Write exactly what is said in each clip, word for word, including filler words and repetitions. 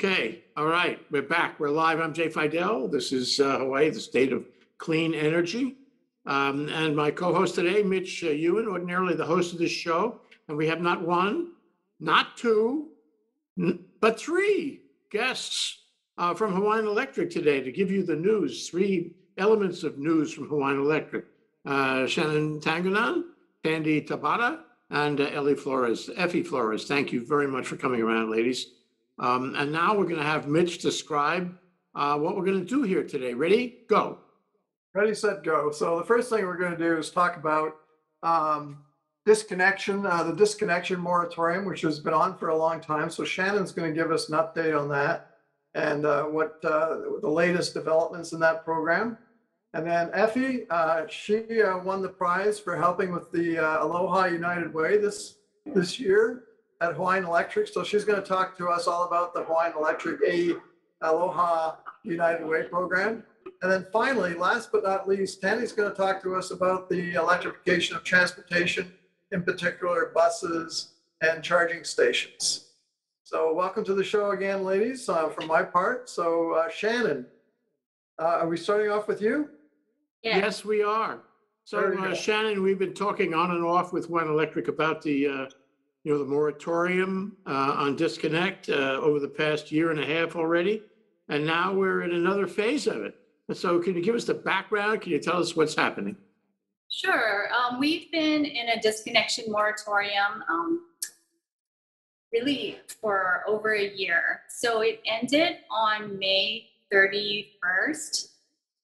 Okay, all right, we're back. We're live. I'm Jay Fidell. This is uh, Hawaii, the state of clean energy. Um, and my co-host today, Mitch uh, Ewan, ordinarily the host of this show. And we have not one, not two, but three guests uh, from Hawaiian Electric today to give you the news, three elements of news from Hawaiian Electric. Uh, Shannon Tangonan, Tandy Tabata, and uh, Ellie Flores, Effie Flores. Thank you very much for coming around, ladies. Um, and now we're going to have Mitch describe uh, what we're going to do here today. Ready? Go. Ready, set, go. So the first thing we're going to do is talk about um, disconnection, uh, the disconnection moratorium, which has been on for a long time. So Shannon's going to give us an update on that and uh, what uh, the latest developments in that program. And then Effie, uh, she uh, won the prize for helping with the uh, Aloha United Way this, this year at Hawaiian Electric. So she's going to talk to us all about the Hawaiian Electric A Aloha United Way program. And then finally, last but not least, Tandy's going to talk to us about the electrification of transportation, in particular buses and charging stations. So welcome to the show again, ladies, uh, from my part. So uh, Shannon, uh, are we starting off with you? Yes, yes we are. So uh, Shannon, we've been talking on and off with Hawaiian Electric about the uh, you know, the moratorium uh, on disconnect uh, over the past year and a half already. And now we're in another phase of it. So can you give us the background? Can you tell us what's happening? Sure. Um, we've been in a disconnection moratorium um, really for over a year. So it ended on May thirty-first.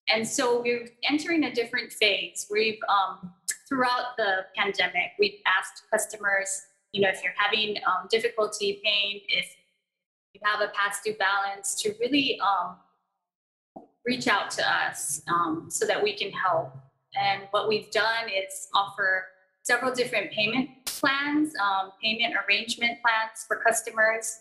And so we're entering a different phase. We've, um, throughout the pandemic, we've asked customers, you know, if you're having um, difficulty paying, if you have a past due balance, to really um, reach out to us um, so that we can help. And what we've done is offer several different payment plans, um, payment arrangement plans for customers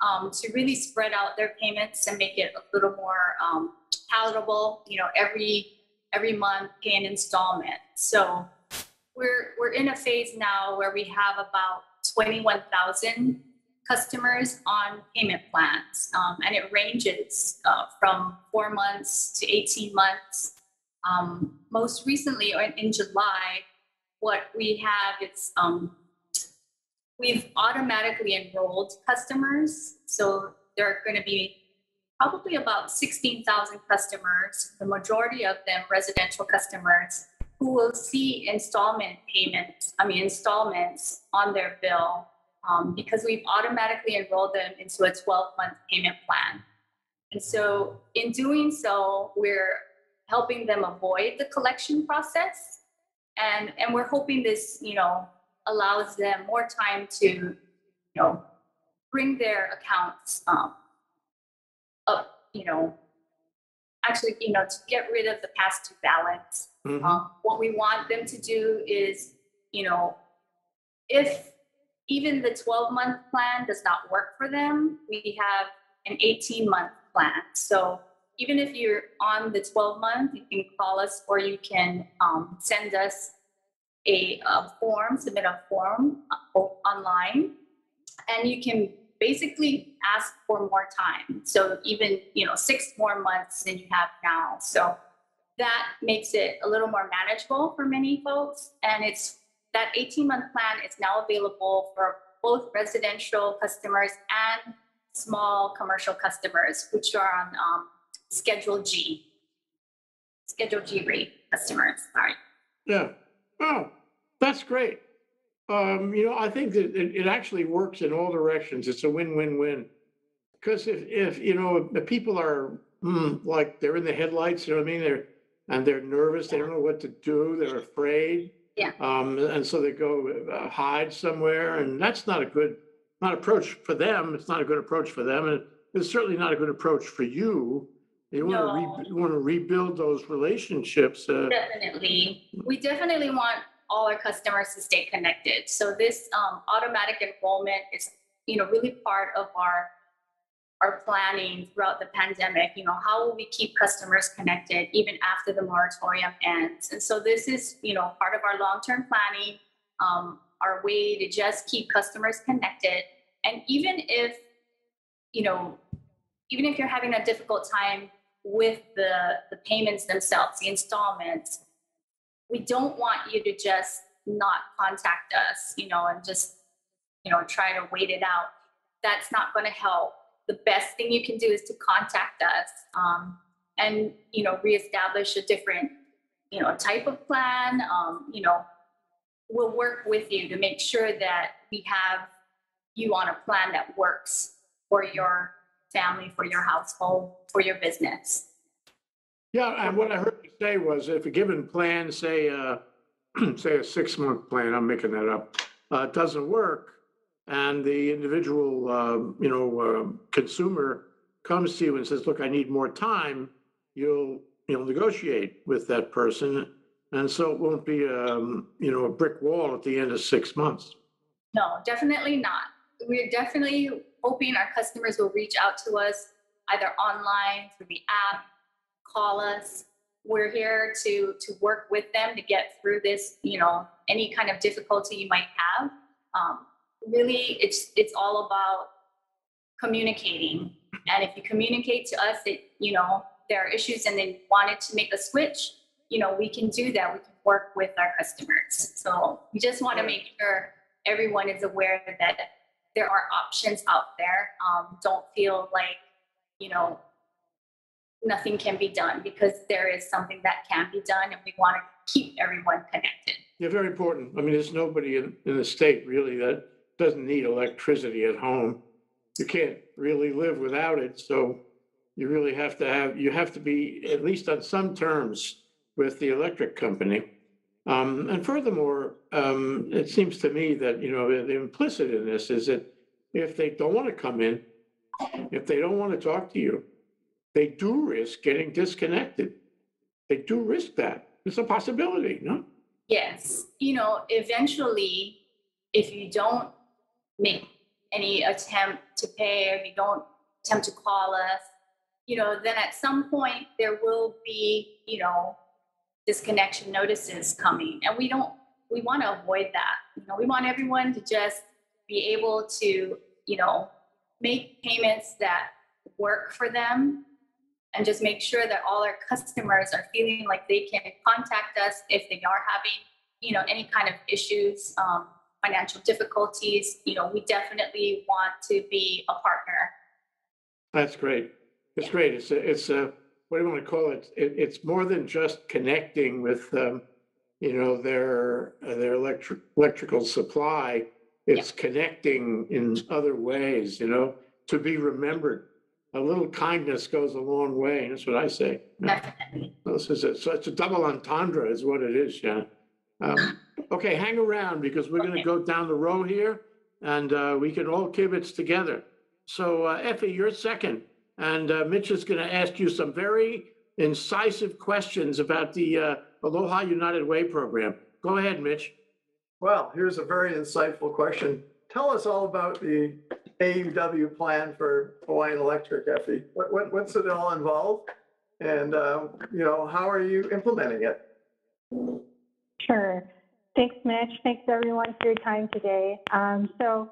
um, to really spread out their payments and make it a little more um, palatable. You know, every every month pay an installment. So we're we're in a phase now where we have about twenty-one thousand customers on payment plans, um, and it ranges uh, from four months to eighteen months. Um, most recently, in July, what we have is um, we've automatically enrolled customers. So there are going to be probably about sixteen thousand customers, the majority of them residential customers, who will see installment payments, I mean, installments on their bill, um, because we've automatically enrolled them into a twelve month payment plan. And so in doing so, we're helping them avoid the collection process. And, and we're hoping this, you know, allows them more time to, you know, bring their accounts um, up, you know, actually, you know, to get rid of the past due balance. Mm-hmm. Um, what we want them to do is, you know, if even the twelve month plan does not work for them, we have an eighteen month plan. So even if you're on the twelve month, you can call us or you can um, send us a, a form, submit a form online, and you can basically ask for more time. So even, you know, six more months than you have now. So that makes it a little more manageable for many folks. And it's that eighteen month plan is now available for both residential customers and small commercial customers, which are on um, Schedule G, Schedule G rate customers, sorry. Yeah, oh, that's great. Um, you know, I think that it, it actually works in all directions. It's a win-win-win. Because if, if, you know, the people are mm, like they're in the headlights, you know what I mean? They're, and they're nervous. They don't know what to do. They're afraid. Yeah. Um, and so they go uh, hide somewhere. And that's not a good not approach for them. It's not a good approach for them. And it's certainly not a good approach for you. You want, no. to re you want to rebuild those relationships. Uh, definitely. We definitely want all our customers to stay connected. So this um, automatic enrollment is, you know, really part of our our planning throughout the pandemic. You know, how will we keep customers connected even after the moratorium ends? And so this is, you know, part of our long-term planning, um, our way to just keep customers connected. And even if, you know, even if you're having a difficult time with the, the payments themselves, the installments, we don't want you to just not contact us, you know, and just, you know, try to wait it out. That's not going to help. The best thing you can do is to contact us um, and, you know, reestablish a different, you know, type of plan. Um, you know, we'll work with you to make sure that we have you on a plan that works for your family, for your household, for your business. Yeah, and what I heard you say was if a given plan, say, uh, say a six-month plan, I'm making that up, uh, doesn't work, and the individual, uh, you know, uh, consumer comes to you and says, look, I need more time, you'll, you'll negotiate with that person. And so it won't be, um, you know, a brick wall at the end of six months. No, definitely not. We're definitely hoping our customers will reach out to us either online, through the app, call us. We're here to, to work with them to get through this, you know, any kind of difficulty you might have. Um, Really, it's it's all about communicating, and if you communicate to us that you know there are issues and they wanted to make a switch, you know we can do that. We can work with our customers. So we just want to make sure everyone is aware that there are options out there. Um, don't feel like you know nothing can be done, because there is something that can be done, and we want to keep everyone connected. Yeah, very important. I mean, there's nobody in, in the state really that doesn't need electricity at home. You can't really live without it. So you really have to have, you have to be at least on some terms with the electric company. Um, and furthermore, um, it seems to me that, you know, the implicit in this is that if they don't want to come in, if they don't want to talk to you, they do risk getting disconnected. They do risk that. It's a possibility, no? Yes. You know, eventually, if you don't make any attempt to pay, if you don't attempt to call us, you know, then at some point there will be, you know, disconnection notices coming. And we don't, we want to avoid that. You know, we want everyone to just be able to, you know, make payments that work for them and just make sure that all our customers are feeling like they can contact us if they are having, you know, any kind of issues. Um, financial difficulties, you know, we definitely want to be a partner. That's great. It's yeah. great. It's a, it's a, what do you want to call it? it it's more than just connecting with, um, you know, their, their electric, electrical supply. It's yeah. connecting in other ways, you know, to be remembered. A little kindness goes a long way. And that's what I say. Definitely. This is a, so it's a double entendre is what it is, yeah. Um, okay, hang around because we're okay. going to go down the road here, and uh, we can all kibitz together. So, uh, Effie, you're second, and uh, Mitch is going to ask you some very incisive questions about the uh, Aloha United Way program. Go ahead, Mitch. Well, here's a very insightful question. Tell us all about the A U W plan for Hawaiian Electric, Effie. What, what, what's it all involved, and uh, you know, how are you implementing it? Sure. Thanks, Mitch. Thanks, everyone, for your time today. Um, so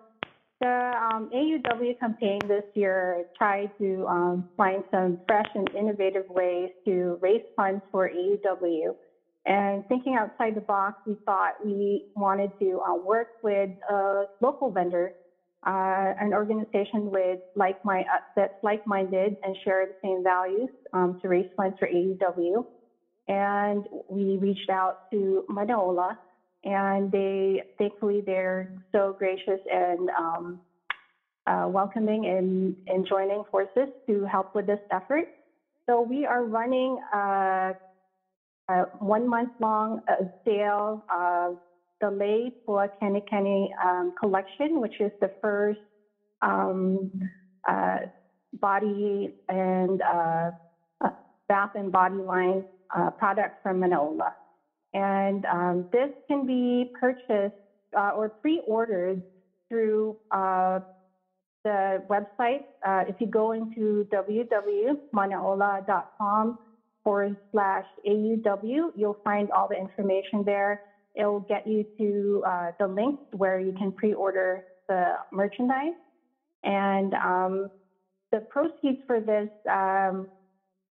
the um, A U W campaign this year tried to um, find some fresh and innovative ways to raise funds for A U W. And thinking outside the box, we thought we wanted to uh, work with a local vendor, uh, an organization with like mind that's like-minded and share the same values um, to raise funds for A U W. And we reached out to Manaola, and they thankfully they're so gracious and um, uh, welcoming and, and joining forces to help with this effort. So we are running a, a one month long uh, sale of the Lei Pua Kenikane um, collection, which is the first um, uh, body and uh, bath and body line Uh, product from Manaola. And um, this can be purchased uh, or pre-ordered through uh, the website. Uh, if you go into www.manaola.com forward slash AUW, you'll find all the information there. It will get you to uh, the link where you can pre-order the merchandise. And um, the proceeds for this um,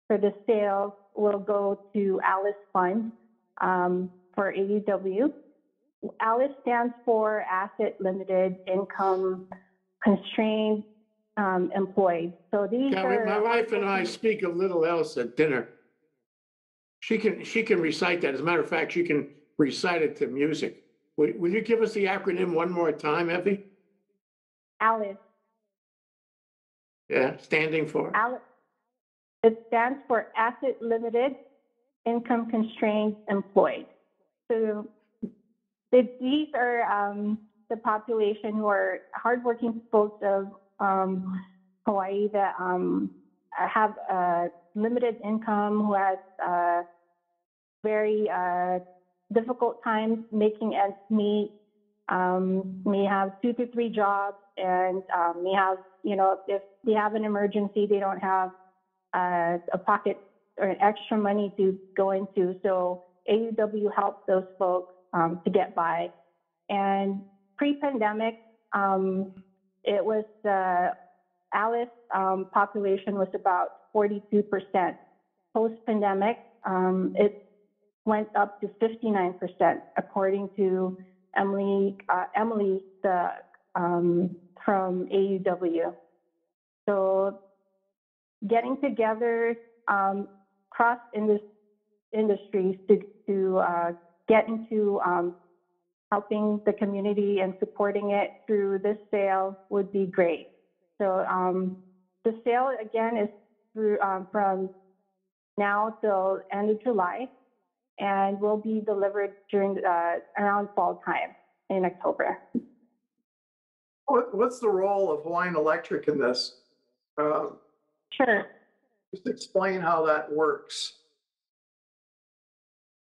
for the sale will go to ALICE Fund um, for A U W. ALICE stands for Asset Limited Income Constrained um, Employed. So these Karen, are my wife and I speak a little else at dinner. She can she can recite that. As a matter of fact, she can recite it to music. Will, will you give us the acronym one more time, Effie? ALICE. Yeah, standing for? ALICE. It stands for Asset Limited Income Constrained Employed. So the, these are um, the population who are hardworking folks of um, Hawaii that um, have uh, limited income, who has uh, very uh, difficult times making ends meet, um, may have two to three jobs, and um, may have, you know, if they have an emergency, they don't have Uh, a pocket or an extra money to go into. So A U W helps those folks um, to get by. And pre-pandemic, um, it was the uh, ALICE um, population was about forty-two percent. Post-pandemic, um, it went up to fifty-nine percent, according to Emily, uh, Emily the, um, from A U W. So getting together um, cross industries to, to uh, get into um, helping the community and supporting it through this sale would be great. So um, the sale, again, is through um, from now till end of July, and will be delivered during uh, around fall time in October. What's the role of Hawaiian Electric in this? Uh, Sure. Just explain how that works.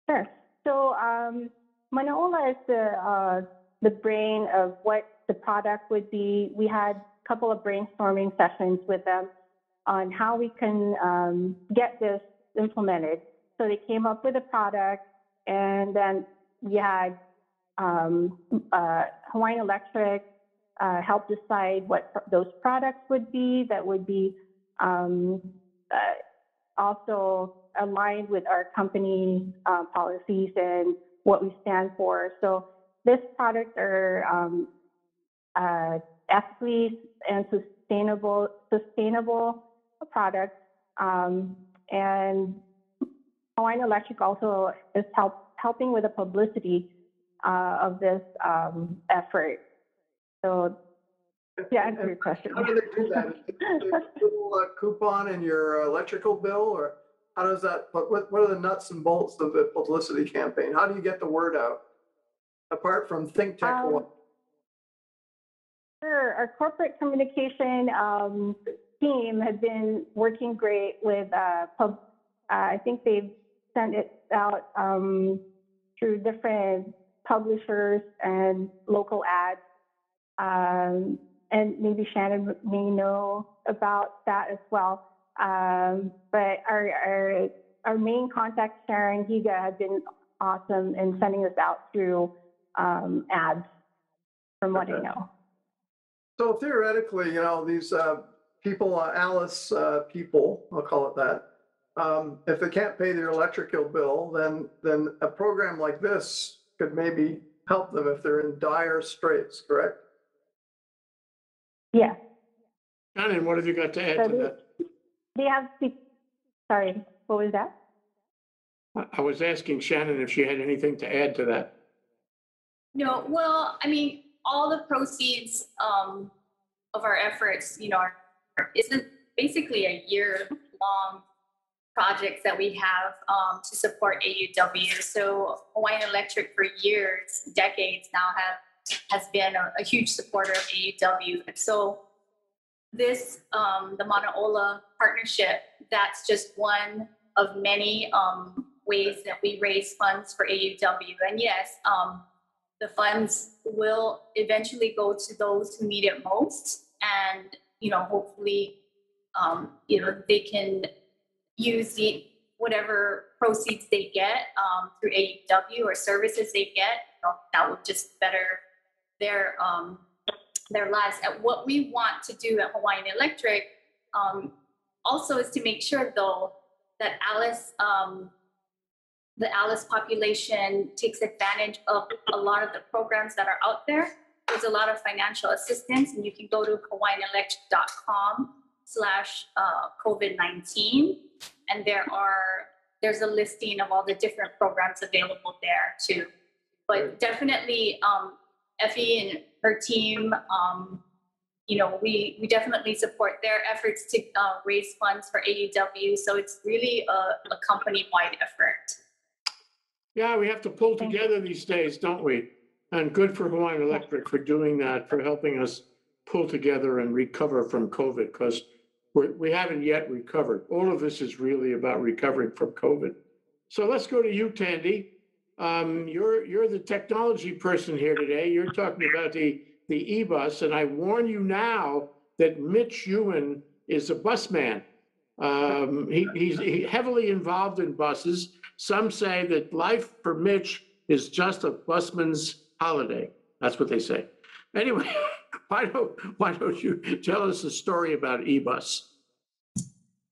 Sure. So um, Manaola is the uh, the brain of what the product would be. We had a couple of brainstorming sessions with them on how we can um, get this implemented. So they came up with a product, and then we had um, uh, Hawaiian Electric uh, help decide what pr those products would be that would be Um, uh, also aligned with our company uh, policies and what we stand for. So this products are um, uh, ethically and sustainable, sustainable products. Um, and Hawaiian Electric also is help, helping with the publicity uh, of this um, effort. So yeah, answer your question. How do they do that? Is it a little uh, coupon in your electrical bill, or how does that? What what are the nuts and bolts of the publicity campaign? How do you get the word out? Apart from ThinkTech Hawaii. Um, sure, our corporate communication um, team has been working great with uh, pub. Uh, I think they've sent it out um, through different publishers and local ads. Um, And maybe Shannon may know about that as well. Um, but our, our our main contact, Sharon Higa, has been awesome in sending us out through um, ads, from what okay. I know. So theoretically, you know, these uh, people, uh, ALICE uh, people, I'll call it that, um, if they can't pay their electrical bill, then then a program like this could maybe help them if they're in dire straits, correct? Yeah. Shannon, what have you got to add so to they, that? They have, sorry, what was that? I was asking Shannon if she had anything to add to that. No, well, I mean, all the proceeds um, of our efforts, you know, are, it's basically a year-long project that we have um, to support A U W. So Hawaiian Electric for years, decades now have has been a, a huge supporter of A U W. And so this, um, the Manaola partnership, that's just one of many um, ways that we raise funds for A U W. And yes, um, the funds will eventually go to those who need it most. And, you know, hopefully, um, you know, they can use the, whatever proceeds they get um, through A U W or services they get, you know, that would just better their um, their lives. And what we want to do at Hawaiian Electric um, also is to make sure, though, that ALICE, um, the ALICE population takes advantage of a lot of the programs that are out there. There's a lot of financial assistance, and you can go to hawaiian electric dot com slash covid nineteen, and there are there's a listing of all the different programs available there too. But definitely, um, Effie and her team, um, you know, we we definitely support their efforts to uh, raise funds for A U W. So it's really a, a company-wide effort. Yeah, we have to pull together these days, don't we? And good for Hawaiian Electric for doing that, for helping us pull together and recover from COVID, because we haven't yet recovered. All of this is really about recovering from COVID. So let's go to you, Tandy. Um, you're you're the technology person here today. You're talking about the the eBus, and I warn you now that Mitch Ewan is a bus man. Um, he, he's he heavily involved in buses. Some say that life for Mitch is just a busman's holiday. That's what they say. Anyway, why don't, why don't you tell us a story about eBus?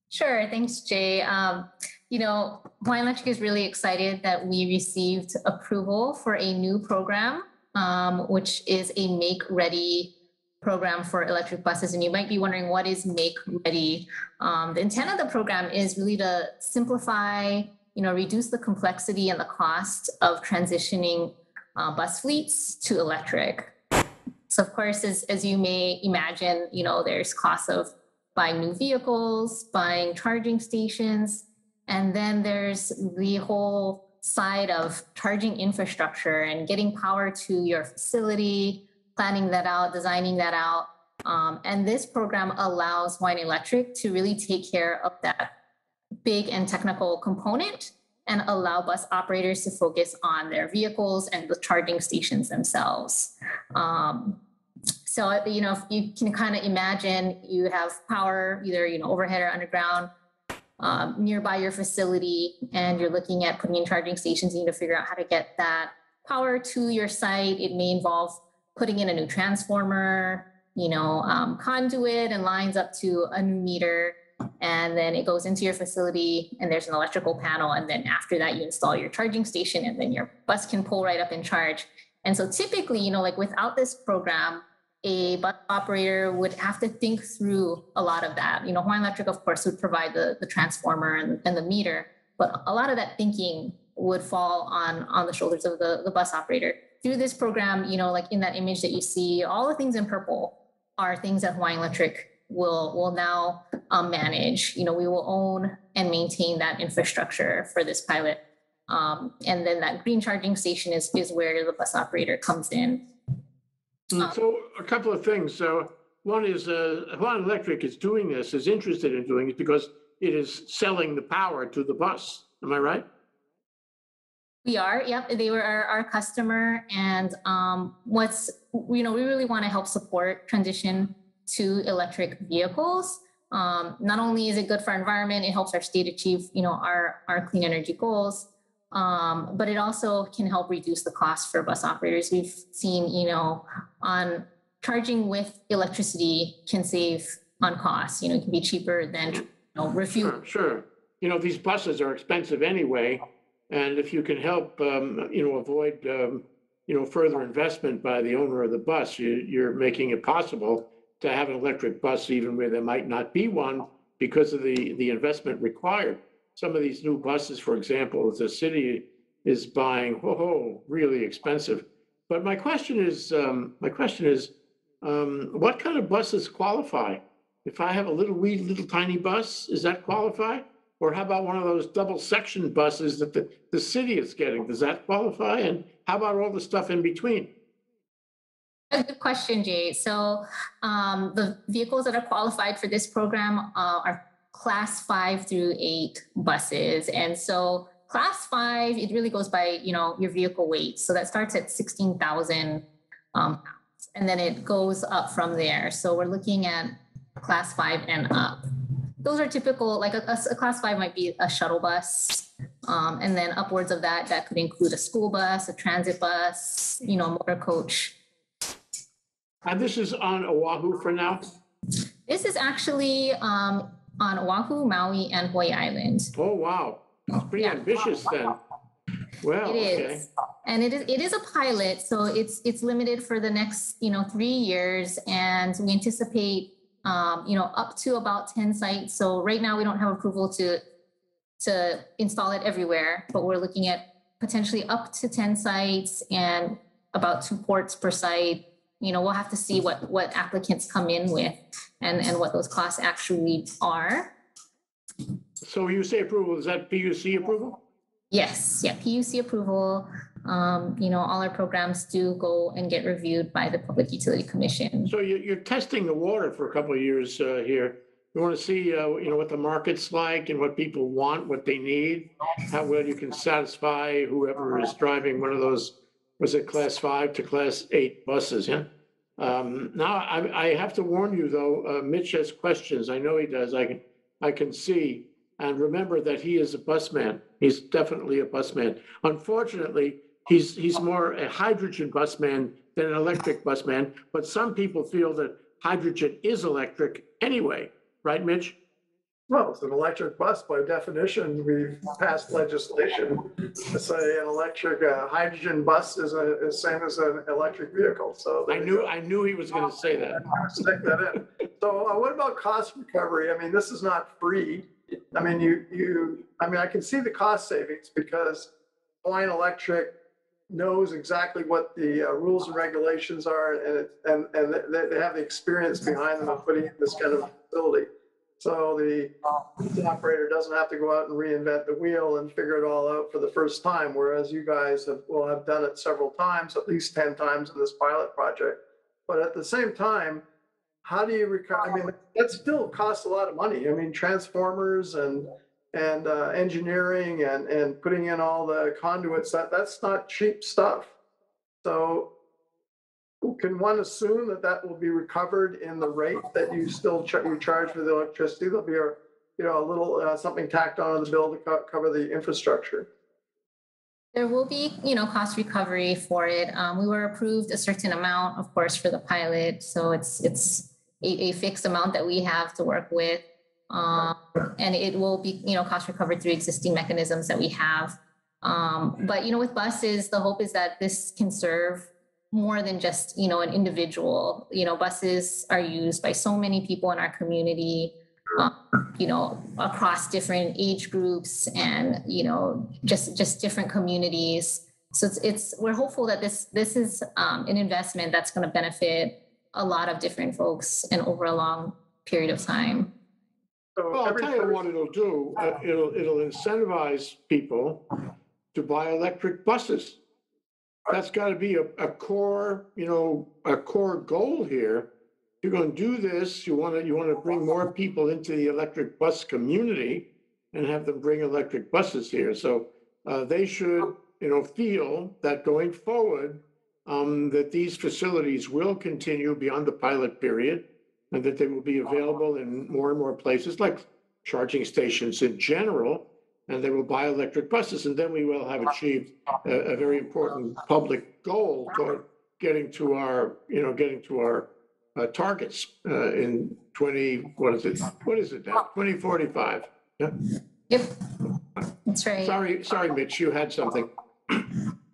Sure, thanks, Jay. Um, you know, Hawaiian Electric is really excited that we received approval for a new program, um, which is a make-ready program for electric buses. And you might be wondering, what is make-ready? Um, the intent of the program is really to simplify, you know, reduce the complexity and the cost of transitioning uh, bus fleets to electric. So of course, as, as you may imagine, you know, there's costs of buying new vehicles, buying charging stations, and then there's the whole side of charging infrastructure and getting power to your facility, planning that out, designing that out. Um, and this program allows Hawaiian Electric to really take care of that big and technical component and allow bus operators to focus on their vehicles and the charging stations themselves. Um, so, you know, if you can kind of imagine you have power either, you know, overhead or underground um, nearby your facility, and you're looking at putting in charging stations. You need to figure out how to get that power to your site. It may involve putting in a new transformer, you know, um, conduit and lines up to a new meter. And then it goes into your facility, and there's an electrical panel. And then after that, you install your charging station, and then your bus can pull right up and charge. And so typically, you know, like without this program, a bus operator would have to think through a lot of that. You know, Hawaiian Electric, of course, would provide the, the transformer and, and the meter, but a lot of that thinking would fall on, on the shoulders of the, the bus operator. Through this program, you know, like in that image that you see, all the things in purple are things that Hawaiian Electric will will now um, manage. You know, we will own and maintain that infrastructure for this pilot. Um, and then that green charging station is, is where the bus operator comes in. Um, so a couple of things. So one is uh, Hawaiian Electric is doing this, is interested in doing it because it is selling the power to the bus. Am I right? We are. Yep. They were our, our customer. And um, what's, you know, we really want to help support transition to electric vehicles. Um, not only is it good for our environment, it helps our state achieve, you know, our, our clean energy goals, um, but it also can help reduce the cost for bus operators. We've seen, you know, on charging with electricity can save on costs. You know, it can be cheaper than you know, refueling. Sure, sure. You know, these buses are expensive anyway, and if you can help, um, you know, avoid, um, you know, further investment by the owner of the bus, you, you're making it possible to have an electric bus even where there might not be one because of the, the investment required. Some of these new buses, for example, the city is buying, whoa, whoa really expensive. But my question is, um, my question is, um, what kind of buses qualify? If I have a little wee, little tiny bus, is that qualify? Or how about one of those double section buses that the, the city is getting? Does that qualify? And how about all the stuff in between? A good question, Jay. So um, the vehicles that are qualified for this program uh, are class five through eight buses. And so class five, it really goes by, you know, your vehicle weight. So that starts at sixteen thousand um, pounds, and then it goes up from there. So we're looking at class five and up. Those are typical, like a, a class five might be a shuttle bus. Um, and then upwards of that, that could include a school bus, a transit bus, you know, motor coach. And this is on Oahu for now? This is actually um, on Oahu, Maui, and Hawaii Island. Oh, wow. That's pretty yeah. ambitious wow. then. Well, it is, okay. and it is it is a pilot, so it's it's limited for the next you know three years, and we anticipate um, you know up to about ten sites. So right now we don't have approval to to install it everywhere, but we're looking at potentially up to ten sites and about two ports per site. You know, we'll have to see what what applicants come in with, and and what those costs actually are. So you say approval, is that P U C approval? Yes, yeah, P U C approval. Um, you know, all our programs do go and get reviewed by the Public Utility Commission. So you're, you're testing the water for a couple of years uh, here. You want to see, uh, you know, what the market's like and what people want, what they need, how well you can satisfy whoever is driving one of those, was it class five to class eight buses, yeah? Um, now, I, I have to warn you, though, uh, Mitch has questions. I know he does. I can, I can see. And remember that he is a busman. He's definitely a busman. Unfortunately, he's he's more a hydrogen busman than an electric busman. But some people feel that hydrogen is electric anyway, right, Mitch? Well, it's an electric bus by definition. We've passed legislation to say an electric uh, hydrogen bus is the same as an electric vehicle. So I knew I knew he was going to say that. I'm going to stick that in. So uh, what about cost recovery? I mean, this is not free. I mean, you, you, I mean, I can see the cost savings because Hawaiian Electric knows exactly what the uh, rules and regulations are, and it, and, and they, they have the experience behind them of putting in this kind of facility. So the, the operator doesn't have to go out and reinvent the wheel and figure it all out for the first time, whereas you guys have, well, have done it several times, at least ten times in this pilot project. But at the same time, how do you recover? I mean, that still costs a lot of money. I mean, transformers and and uh, engineering and and putting in all the conduits. That that's not cheap stuff. So, can one assume that that will be recovered in the rate that you still ch you charge for the electricity? There'll be a you know a little uh, something tacked on to the bill to co cover the infrastructure. There will be, you know, cost recovery for it. Um, we were approved a certain amount, of course, for the pilot, so it's it's a, a fixed amount that we have to work with, um, and it will be, you know, cost recovered through existing mechanisms that we have. Um, but you know, with buses, the hope is that this can serve more than just, you know, an individual. You know, buses are used by so many people in our community. Um, you know, across different age groups and, you know, just just different communities. So it's, it's we're hopeful that this this is um, an investment that's going to benefit a lot of different folks and over a long period of time. So well, I'll tell you what it'll do. Uh, it'll it'll incentivize people to buy electric buses. That's got to be a, a core, you know, a core goal here. You're going to do this, you want to you want to bring more people into the electric bus community and have them bring electric buses here. So uh, they should, you know, feel that going forward, um, that these facilities will continue beyond the pilot period and that they will be available in more and more places, like charging stations in general, and they will buy electric buses. And then we will have achieved a, a very important public goal toward getting to our, you know, getting to our Uh, targets uh, in twenty what is it what is it now twenty forty-five. Yeah. Yep, that's right. Sorry, sorry, Mitch, you had something.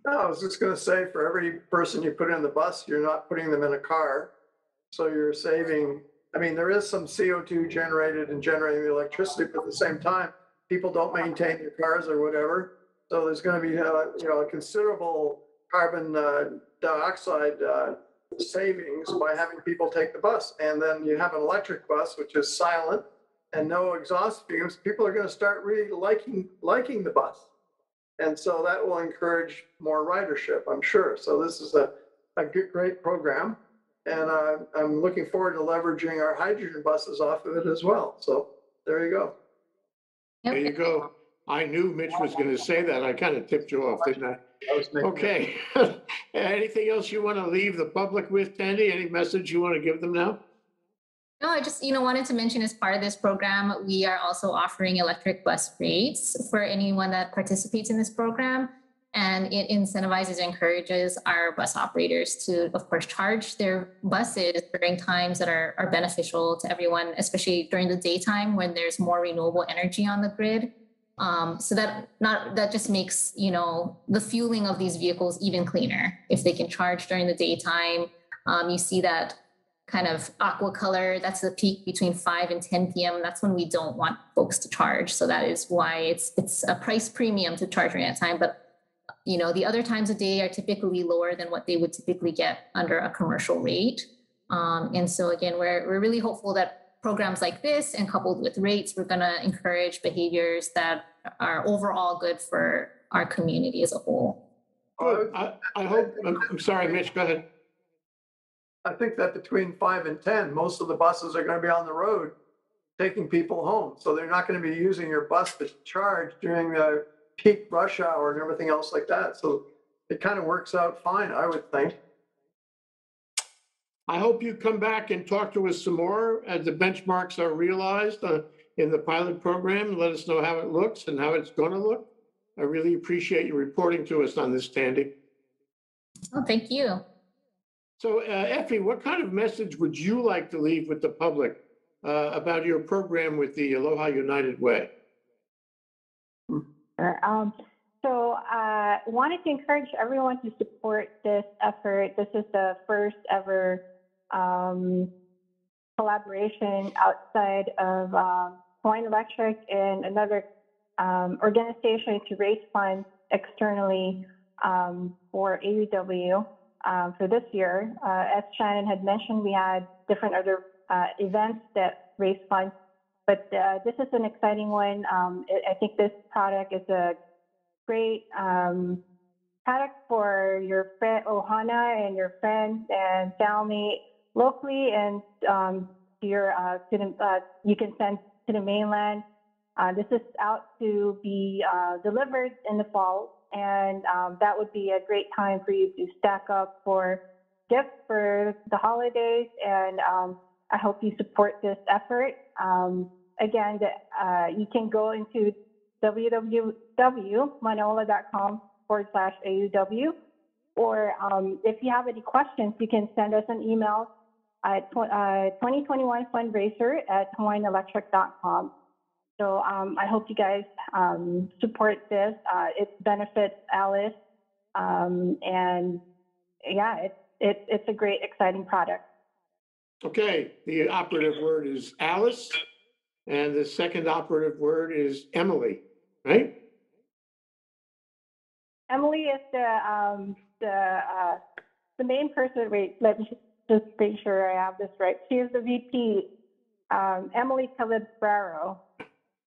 No, I was just going to say, for every person you put in the bus, you're not putting them in a car, so you're saving. I mean, there is some C O two generated in generating the electricity, but at the same time, people don't maintain their cars or whatever, so there's going to be uh, you know a considerable carbon uh, dioxide Uh, savings by having people take the bus. And then you have an electric bus which is silent and no exhaust fumes. People are going to start really liking liking the bus, and so that will encourage more ridership, I'm sure. So this is a, a good, great program, and uh, I'm looking forward to leveraging our hydrogen buses off of it as well. So there you go. There you go. I knew Mitch was going to say that. I kind of tipped you off, didn't I? Okay. Anything else you want to leave the public with, Tandy? Any message you want to give them now? No, I just, you know, wanted to mention, as part of this program, we are also offering electric bus rates for anyone that participates in this program. And it incentivizes and encourages our bus operators to, of course, charge their buses during times that are, are beneficial to everyone, especially during the daytime when there's more renewable energy on the grid. Um, so that not that just makes, you know, the fueling of these vehicles even cleaner if they can charge during the daytime. Um, you see that kind of aqua color, that's the peak between five and ten p.m. That's when we don't want folks to charge. So that is why it's it's a price premium to charge during that time. But, you know, the other times of day are typically lower than what they would typically get under a commercial rate. Um, and so, again, we're we're really hopeful that programs like this and coupled with rates, we're going to encourage behaviors that are overall good for our community as a whole. Good. I, I hope, I'm, I'm sorry, Mitch, go ahead. I think that between five and ten, most of the buses are going to be on the road taking people home. So they're not going to be using your bus to charge during the peak rush hour and everything else like that. So it kind of works out fine, I would think. I hope you come back and talk to us some more as the benchmarks are realized uh, in the pilot program. Let us know how it looks and how it's going to look. I really appreciate you reporting to us on this, Tandy. Oh, thank you. So, uh, Effie, what kind of message would you like to leave with the public uh, about your program with the Aloha United Way? Sure. Um, so I uh, wanted to encourage everyone to support this effort. This is the first ever um, collaboration outside of um, Hawaiian Electric and another um, organization to raise funds externally um, for A U W. Um, for this year, uh, as Shannon had mentioned, we had different other uh, events that raise funds, but uh, this is an exciting one. Um, it, I think this product is a great um, product for your friend Ohana and your friends and family locally, and um, to your uh, to the, uh, you can send to the mainland. Uh, this is out to be uh, delivered in the fall. And um, that would be a great time for you to stack up for gifts for the holidays. And um, I hope you support this effort. Um, again, the, uh, you can go into w w w dot manaola dot com forward slash A U W. Or um, if you have any questions, you can send us an email at uh, twenty twenty-one fundraiser at hawaiian electric dot com. So um, I hope you guys um, support this. Uh, it benefits ALICE, um, and yeah, it's it, it's a great, exciting product. Okay, the operative word is ALICE, and the second operative word is Emily, right? Emily is the um, the uh, the main person. Wait, let me just make sure I have this right. She is the V P, um, Emily Caleb Barrow.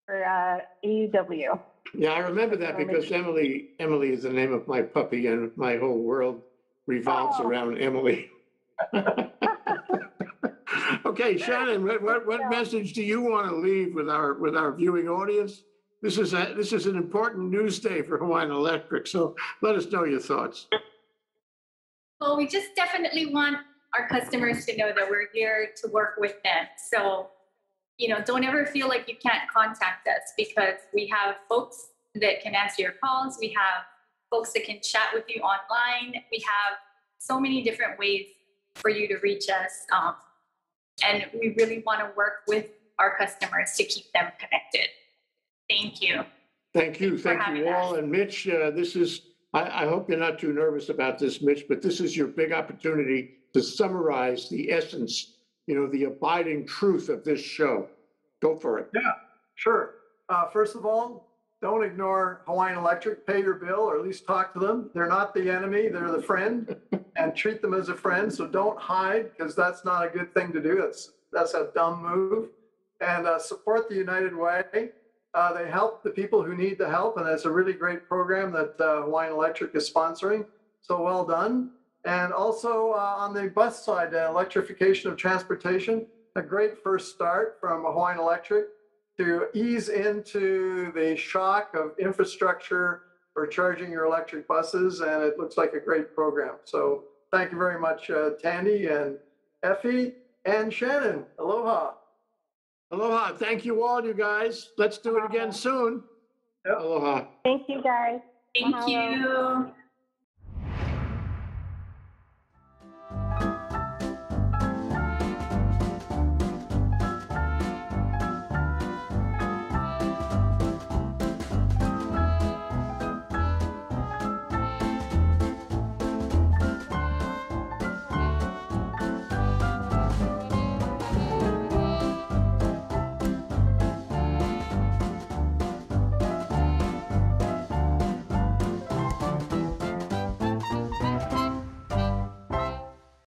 For uh, A U W. Yeah, I remember that because Emily Emily is the name of my puppy, and my whole world revolves oh. around Emily. Okay, Shannon, what what, what yeah. message do you want to leave with our with our viewing audience? This is a, this is an important news day for Hawaiian Electric, so let us know your thoughts. Well, we just definitely want our customers to know that we're here to work with them. So, you know, don't ever feel like you can't contact us, because we have folks that can answer your calls. We have folks that can chat with you online. We have so many different ways for you to reach us. Um, and we really want to work with our customers to keep them connected. Thank you. Thank you. Thank you all. And Mitch, uh, this is, I, I hope you're not too nervous about this, Mitch, but this is your big opportunity to summarize the essence, you know, the abiding truth of this show. Go for it. Yeah, sure. Uh, first of all, don't ignore Hawaiian Electric. Pay your bill, or at least talk to them. They're not the enemy, they're the friend, and treat them as a friend. So don't hide, because that's not a good thing to do. That's, that's a dumb move. And uh, support the United Way. Uh, they help the people who need the help, and that's a really great program that uh, Hawaiian Electric is sponsoring. So well done. And also uh, on the bus side, uh, electrification of transportation, a great first start from Hawaiian Electric to ease into the shock of infrastructure for charging your electric buses. And it looks like a great program. So thank you very much, uh, Tandy and Effie and Shannon. Aloha. Aloha. Thank you all, you guys. Let's do it again soon. Yep. Aloha. Thank you, guys. Thank Mahalo. you.